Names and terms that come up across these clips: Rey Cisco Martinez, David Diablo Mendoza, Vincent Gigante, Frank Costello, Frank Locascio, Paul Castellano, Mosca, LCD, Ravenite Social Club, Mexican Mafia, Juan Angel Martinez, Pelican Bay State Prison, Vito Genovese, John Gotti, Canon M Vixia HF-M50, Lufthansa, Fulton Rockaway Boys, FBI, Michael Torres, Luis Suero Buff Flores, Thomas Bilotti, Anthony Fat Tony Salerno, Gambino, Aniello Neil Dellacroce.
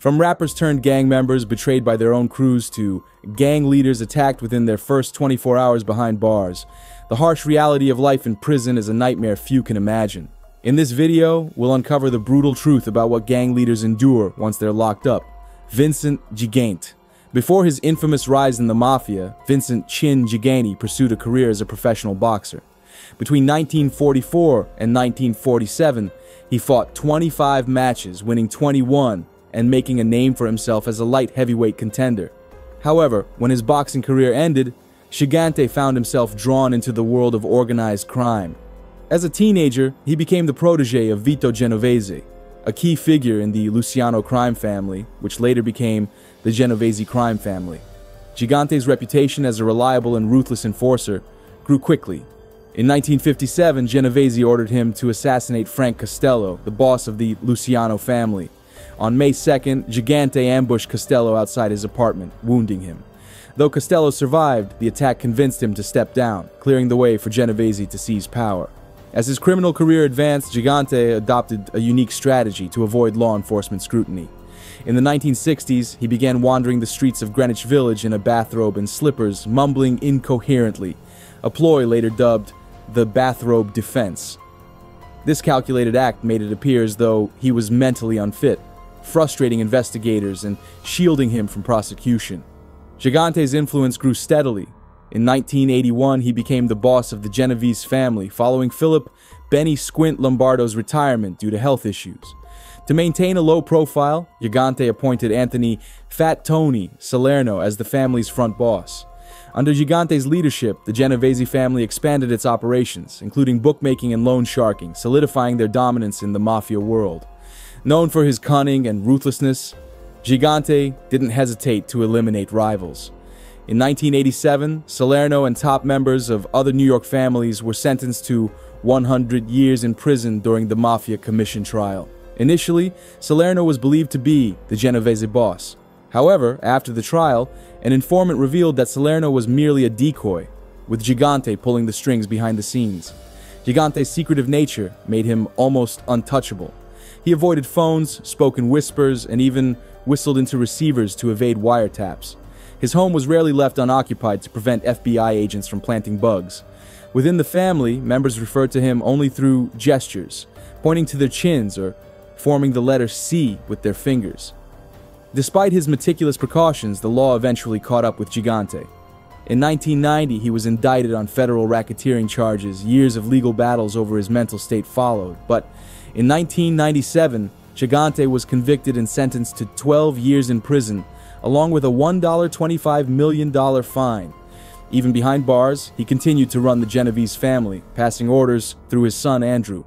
From rappers turned gang members betrayed by their own crews to gang leaders attacked within their first 24 hours behind bars, the harsh reality of life in prison is a nightmare few can imagine. In this video, we'll uncover the brutal truth about what gang leaders endure once they're locked up. Vincent Gigante. Before his infamous rise in the mafia, Vincent "Chin" Gigante pursued a career as a professional boxer. Between 1944 and 1947, he fought 25 matches, winning 21 and making a name for himself as a light heavyweight contender. However, when his boxing career ended, Gigante found himself drawn into the world of organized crime. As a teenager, he became the protege of Vito Genovese, a key figure in the Luciano crime family, which later became the Genovese crime family. Gigante's reputation as a reliable and ruthless enforcer grew quickly. In 1957, Genovese ordered him to assassinate Frank Costello, the boss of the Luciano family. On May 2nd, Gigante ambushed Costello outside his apartment, wounding him. Though Costello survived, the attack convinced him to step down, clearing the way for Genovese to seize power. As his criminal career advanced, Gigante adopted a unique strategy to avoid law enforcement scrutiny. In the 1960s, he began wandering the streets of Greenwich Village in a bathrobe and slippers, mumbling incoherently, a ploy later dubbed the bathrobe defense. This calculated act made it appear as though he was mentally unfit, frustrating investigators and shielding him from prosecution. Gigante's influence grew steadily. In 1981, he became the boss of the Genovese family, following Philip "Benny Squint" Lombardo's retirement due to health issues. To maintain a low profile, Gigante appointed Anthony "Fat Tony" Salerno as the family's front boss. Under Gigante's leadership, the Genovese family expanded its operations, including bookmaking and loan sharking, solidifying their dominance in the mafia world. Known for his cunning and ruthlessness, Gigante didn't hesitate to eliminate rivals. In 1987, Salerno and top members of other New York families were sentenced to 100 years in prison during the Mafia Commission trial. Initially, Salerno was believed to be the Genovese boss. However, after the trial, an informant revealed that Salerno was merely a decoy, with Gigante pulling the strings behind the scenes. Gigante's secretive nature made him almost untouchable. He avoided phones, spoke in whispers, and even whistled into receivers to evade wiretaps. His home was rarely left unoccupied to prevent FBI agents from planting bugs. Within the family, members referred to him only through gestures, pointing to their chins or forming the letter C with their fingers. Despite his meticulous precautions, the law eventually caught up with Gigante. In 1990, he was indicted on federal racketeering charges. Years of legal battles over his mental state followed, but in 1997, Gigante was convicted and sentenced to 12 years in prison, along with a $1.25 million fine. Even behind bars, he continued to run the Genovese family, passing orders through his son Andrew.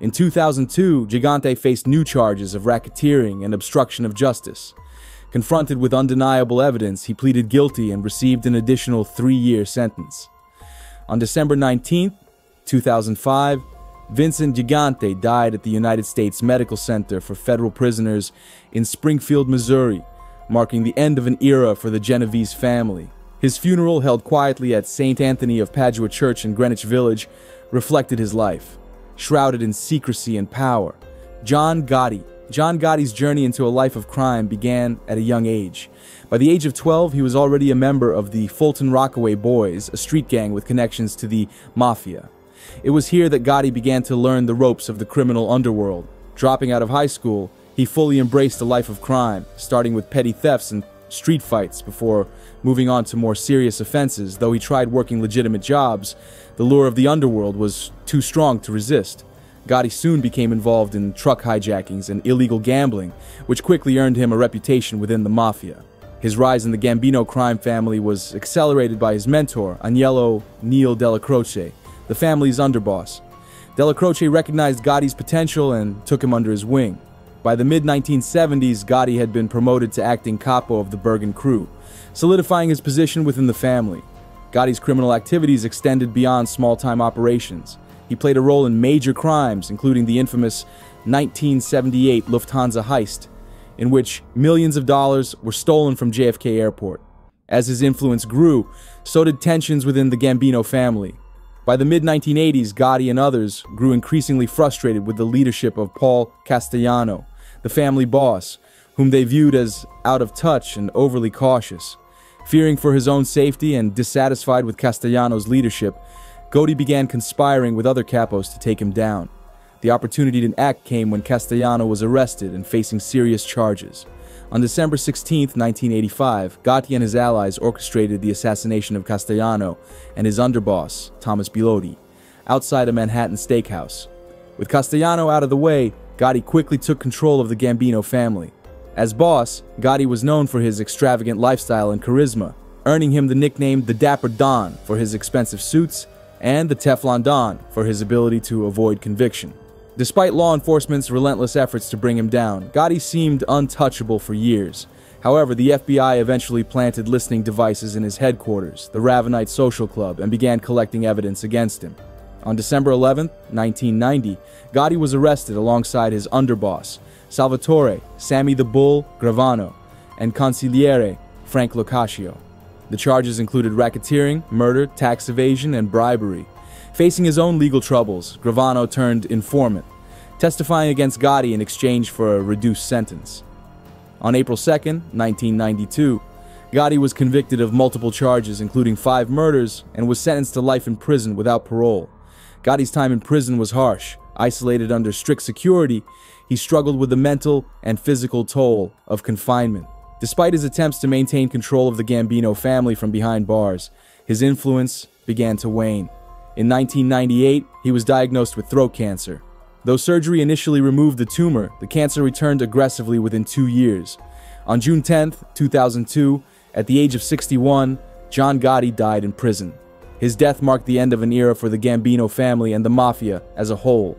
In 2002, Gigante faced new charges of racketeering and obstruction of justice. Confronted with undeniable evidence, he pleaded guilty and received an additional 3-year sentence. On December 19, 2005, Vincent Gigante died at the United States Medical Center for Federal Prisoners in Springfield, Missouri, marking the end of an era for the Genovese family. His funeral, held quietly at St. Anthony of Padua Church in Greenwich Village, reflected his life. Shrouded in secrecy and power, John Gotti. John Gotti's journey into a life of crime began at a young age. By the age of 12, he was already a member of the Fulton Rockaway Boys, a street gang with connections to the mafia. It was here that Gotti began to learn the ropes of the criminal underworld. Dropping out of high school, he fully embraced a life of crime, starting with petty thefts and street fights before moving on to more serious offenses. Though he tried working legitimate jobs, the lure of the underworld was too strong to resist. Gotti soon became involved in truck hijackings and illegal gambling, which quickly earned him a reputation within the mafia. His rise in the Gambino crime family was accelerated by his mentor, Aniello Neil Dellacroce, the family's underboss. Dellacroce recognized Gotti's potential and took him under his wing. By the mid-1970s, Gotti had been promoted to acting capo of the Bergen crew, solidifying his position within the family. Gotti's criminal activities extended beyond small-time operations. He played a role in major crimes, including the infamous 1978 Lufthansa heist, in which millions of dollars were stolen from JFK Airport. As his influence grew, so did tensions within the Gambino family. By the mid-1980s, Gotti and others grew increasingly frustrated with the leadership of Paul Castellano, the family boss, whom they viewed as out of touch and overly cautious. Fearing for his own safety and dissatisfied with Castellano's leadership, Gotti began conspiring with other capos to take him down. The opportunity to act came when Castellano was arrested and facing serious charges. On December 16, 1985, Gotti and his allies orchestrated the assassination of Castellano and his underboss, Thomas Bilotti, outside a Manhattan steakhouse. With Castellano out of the way, Gotti quickly took control of the Gambino family. As boss, Gotti was known for his extravagant lifestyle and charisma, earning him the nickname the Dapper Don for his expensive suits and the Teflon Don for his ability to avoid conviction. Despite law enforcement's relentless efforts to bring him down, Gotti seemed untouchable for years. However, the FBI eventually planted listening devices in his headquarters, the Ravenite Social Club, and began collecting evidence against him. On December 11, 1990, Gotti was arrested alongside his underboss, Salvatore Sammy the Bull Gravano, and consigliere Frank Locascio. The charges included racketeering, murder, tax evasion, and bribery. Facing his own legal troubles, Gravano turned informant, testifying against Gotti in exchange for a reduced sentence. On April 2, 1992, Gotti was convicted of multiple charges including 5 murders and was sentenced to life in prison without parole. Gotti's time in prison was harsh. Isolated under strict security, he struggled with the mental and physical toll of confinement. Despite his attempts to maintain control of the Gambino family from behind bars, his influence began to wane. In 1998, he was diagnosed with throat cancer. Though surgery initially removed the tumor, the cancer returned aggressively within 2 years. On June 10, 2002, at the age of 61, John Gotti died in prison. His death marked the end of an era for the Gambino family and the mafia as a whole,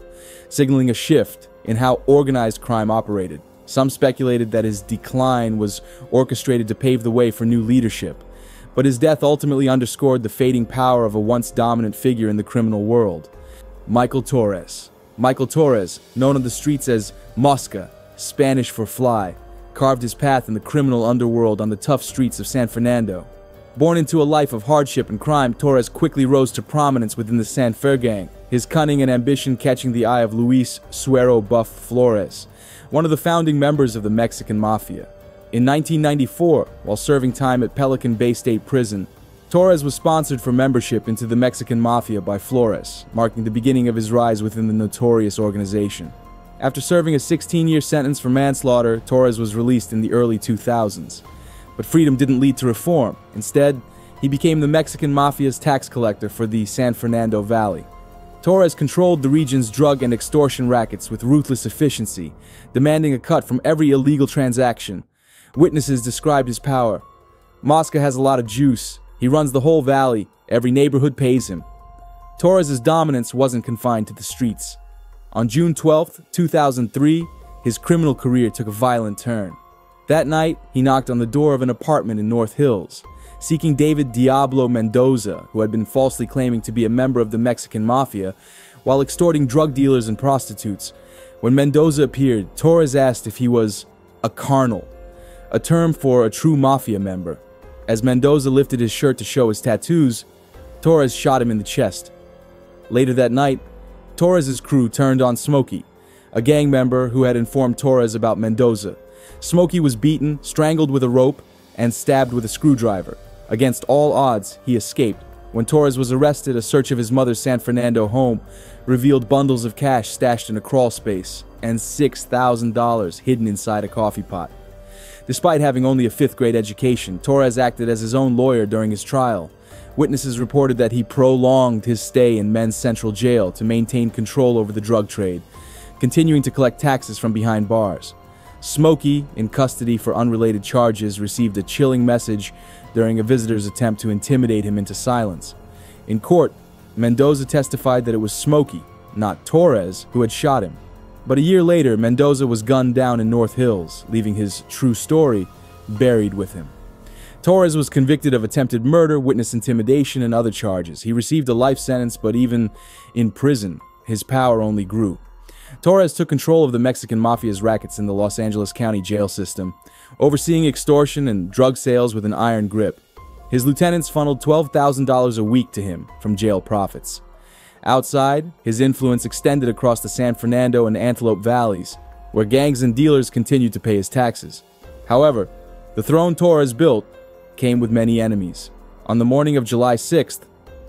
signaling a shift in how organized crime operated. Some speculated that his decline was orchestrated to pave the way for new leadership, but his death ultimately underscored the fading power of a once dominant figure in the criminal world, Michael Torres. Michael Torres, known on the streets as Mosca, Spanish for fly, carved his path in the criminal underworld on the tough streets of San Fernando. Born into a life of hardship and crime, Torres quickly rose to prominence within the San Fer gang, his cunning and ambition catching the eye of Luis Suero Buff Flores, one of the founding members of the Mexican Mafia. In 1994, while serving time at Pelican Bay State Prison, Torres was sponsored for membership into the Mexican Mafia by Flores, marking the beginning of his rise within the notorious organization. After serving a 16-year sentence for manslaughter, Torres was released in the early 2000s. But freedom didn't lead to reform. Instead, he became the Mexican Mafia's tax collector for the San Fernando Valley. Torres controlled the region's drug and extortion rackets with ruthless efficiency, demanding a cut from every illegal transaction. Witnesses described his power. Mosca has a lot of juice. He runs the whole valley. Every neighborhood pays him. Torres's dominance wasn't confined to the streets. On June 12, 2003, his criminal career took a violent turn. That night, he knocked on the door of an apartment in North Hills, seeking David Diablo Mendoza, who had been falsely claiming to be a member of the Mexican Mafia, while extorting drug dealers and prostitutes. When Mendoza appeared, Torres asked if he was a carnal, a term for a true Mafia member. As Mendoza lifted his shirt to show his tattoos, Torres shot him in the chest. Later that night, Torres's crew turned on Smokey, a gang member who had informed Torres about Mendoza. Smokey was beaten, strangled with a rope, and stabbed with a screwdriver. Against all odds, he escaped. When Torres was arrested, a search of his mother's San Fernando home revealed bundles of cash stashed in a crawl space and $6,000 hidden inside a coffee pot. Despite having only a 5th-grade education, Torres acted as his own lawyer during his trial. Witnesses reported that he prolonged his stay in Men's Central Jail to maintain control over the drug trade, continuing to collect taxes from behind bars. Smokey, in custody for unrelated charges, received a chilling message during a visitor's attempt to intimidate him into silence. In court, Mendoza testified that it was Smokey, not Torres, who had shot him. But a year later, Mendoza was gunned down in North Hills, leaving his true story buried with him. Torres was convicted of attempted murder, witness intimidation, and other charges. He received a life sentence, but even in prison, his power only grew. Torres took control of the Mexican Mafia's rackets in the Los Angeles County jail system, overseeing extortion and drug sales with an iron grip. His lieutenants funneled $12,000 a week to him from jail profits. Outside, his influence extended across the San Fernando and Antelope Valleys, where gangs and dealers continued to pay his taxes. However, the throne Torres built came with many enemies. On the morning of July 6th,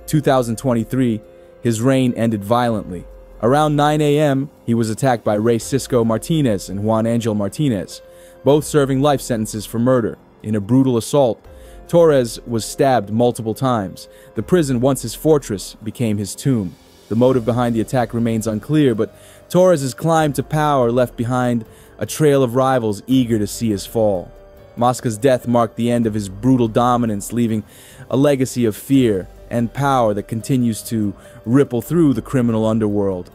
2023, his reign ended violently. Around 9 a.m., he was attacked by Rey Cisco Martinez and Juan Angel Martinez, both serving life sentences for murder. In a brutal assault, Torres was stabbed multiple times. The prison, once his fortress, became his tomb. The motive behind the attack remains unclear, but Torres's climb to power left behind a trail of rivals eager to see his fall. Mosca's death marked the end of his brutal dominance, leaving a legacy of fear and power that continues to ripple through the criminal underworld.